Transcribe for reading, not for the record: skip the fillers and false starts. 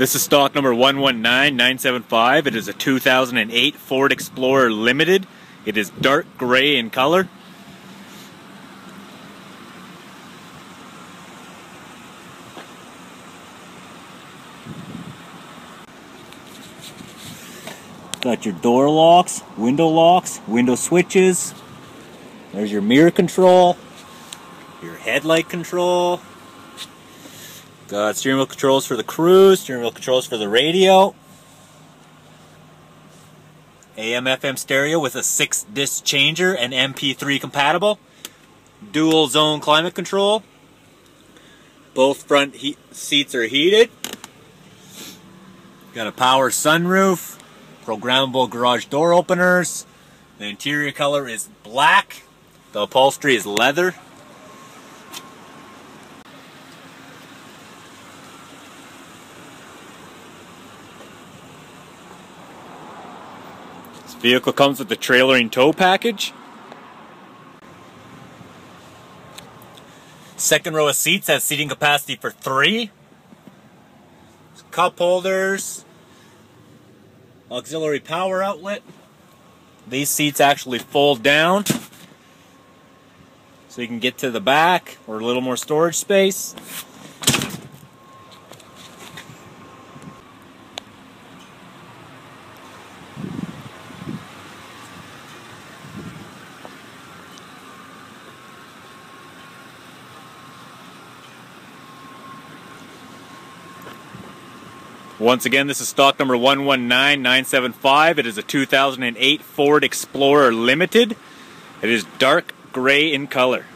This is stock number 119975. It is a 2008 Ford Explorer Limited. It is dark gray in color. Got your door locks, window switches. There's your mirror control, your headlight control. Got steering wheel controls for the cruise, steering wheel controls for the radio. AM FM stereo with a 6-disc changer and MP3 compatible. Dual zone climate control. Both front seats are heated. Got a power sunroof. Programmable garage door openers. The interior color is black. The upholstery is leather. This vehicle comes with the trailer and tow package. Second row of seats has seating capacity for 3. Cup holders. Auxiliary power outlet. These seats actually fold down so you can get to the back or a little more storage space. Once again, this is stock number 119975. It is a 2008 Ford Explorer Limited. It is dark gray in color.